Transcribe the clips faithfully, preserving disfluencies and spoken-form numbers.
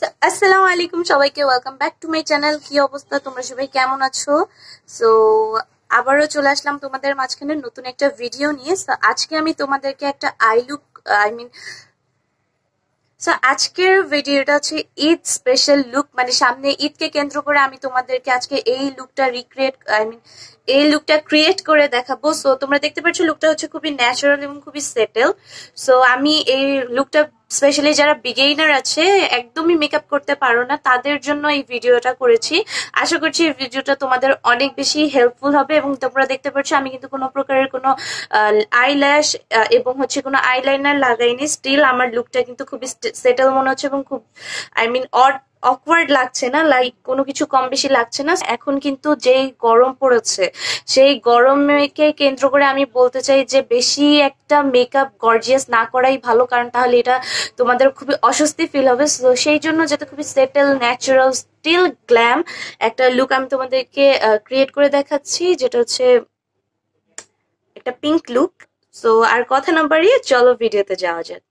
So, আসসালামু আলাইকুম সবাইকে welcome back to my channel. কি অবস্থা তোমরা সবাই, কেমন আছো? সো আবারও চলে আসলাম তোমাদের মাঝখানে নতুন একটা ভিডিও নিয়ে। সো আজকে আমি তোমাদেরকে একটা eye look I mean so আজকের ভিডিওটা হচ্ছে ঈদ স্পেশাল লুক, মানে সামনে ঈদকে কেন্দ্র করে আমি তোমাদেরকে আজকে এই লুকটা রিক্রিয়েট আই মিন এই লুকটা ক্রিয়েট করে দেখাবো। সো তোমরা দেখতে পাচ্ছ লুকটা হচ্ছে খুবই ন্যাচারাল এবং খুবই সেটেল। সো আমি এই লুকটা স্পেশালি যারা বিগিনার আছে, একদমই মেকআপ করতে পারো না, তাদের জন্য এই ভিডিওটা করেছি। আশা করছি এই ভিডিওটা তোমাদের অনেক বেশি হেল্পফুল হবে। এবং তোমরা দেখতে পাচ্ছ আমি কিন্তু কোনো প্রকারের কোনো আইল্যাশ এবং হচ্ছে কোনো আইলাইনার লাগাইনি। স্টিল আমার লুকটা কিন্তু খুবই সেটেল মনে হচ্ছে এবং খুব আই মিন অড অকওয়ার্ড লাগছে না, লাইক কোনো কিছু কম বেশি লাগছে না। এখন কিন্তু যেই গরম পড়েছে, সেই গরমকে কেন্দ্র করে আমি বলতে চাই যে বেশি একটা মেকআপ গর্জিয়াস না করাই ভালো, কারণ তাহলে এটা তোমাদের খুবই অস্বস্তি ফিল হবে। তো সেই জন্য যাতে খুবই সেটেল ন্যাচারাল স্টিল গ্ল্যাম একটা লুক আমি তোমাদেরকে ক্রিয়েট করে দেখাচ্ছি, যেটা হচ্ছে একটা পিঙ্ক লুক। সো আর কথা না বাড়িয়ে চলো ভিডিওতে যাওয়া যাক।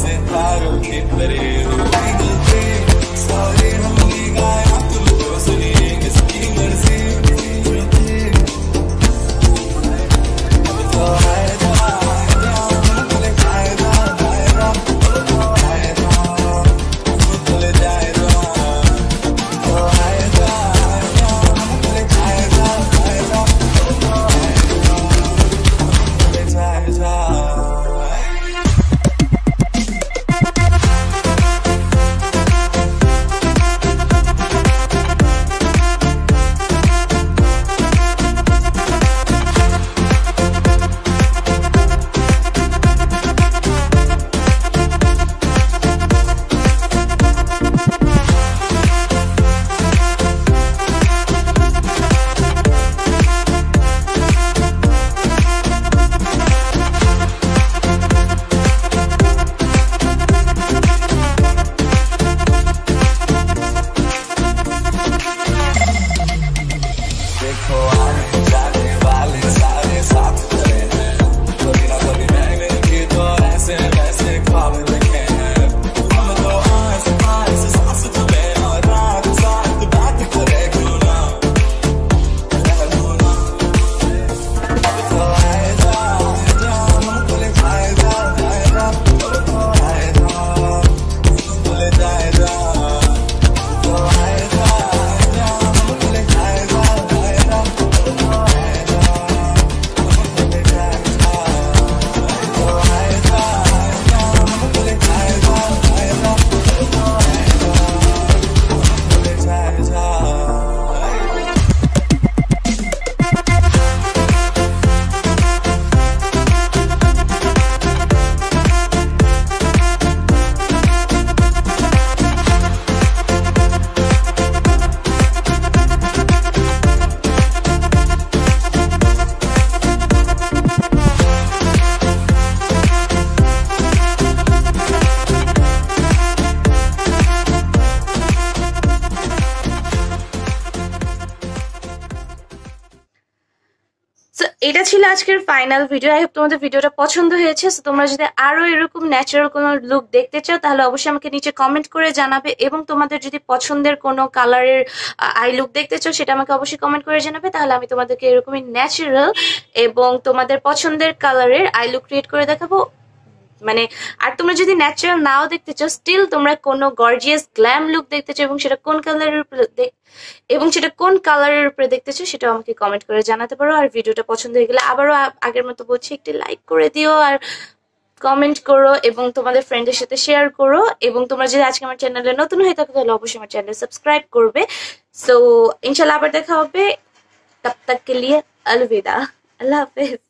Sefarim kipleri এটা ছিল আজকের ফাইনাল ভিডিও। আই হোপ তোমাদের ভিডিওটা পছন্দ হয়েছে। সো তোমরা যদি আরো এরকম ন্যাচারাল কোনো লুক দেখতে চাও তাহলে অবশ্যই আমাকে নিচে কমেন্ট করে জানাবে, এবং তোমাদের যদি পছন্দের কোনো কালারের আই লুক দেখতে চাও সেটা আমাকে অবশ্যই কমেন্ট করে জানাবে, তাহলে আমি তোমাদেরকে এরকমই ন্যাচারাল এবং তোমাদের পছন্দের কালারের আই লুক ক্রিয়েট করে দেখাবো। মানে আর তোমরা যদি ন্যাচারাল নাও দেখতে চাও, স্টিল তোমরা কোনো গর্জিয়াস গ্ল্যাম লুক দেখতে চাও এবং সেটা কোন কালারের উপরে এবং সেটা কোন কালারের উপরে দেখতে চাও সেটাও আমাকে কমেন্ট করে জানাতে পারো। আর ভিডিওটা পছন্দ হয়ে গেলে আবারও আগের মতো বলছি, একটি লাইক করে দিও আর কমেন্ট করো এবং তোমাদের ফ্রেন্ডের সাথে শেয়ার করো, এবং তোমরা যদি আজকে আমার চ্যানেলে নতুন হয়ে থাকো তাহলে অবশ্যই আমার চ্যানেল সাবস্ক্রাইব করবে। সো ইনশাল্লাহ আবার দেখা হবে। তব তক কে লিয়ে আলবিদা, আল্লাহ হাফেজ।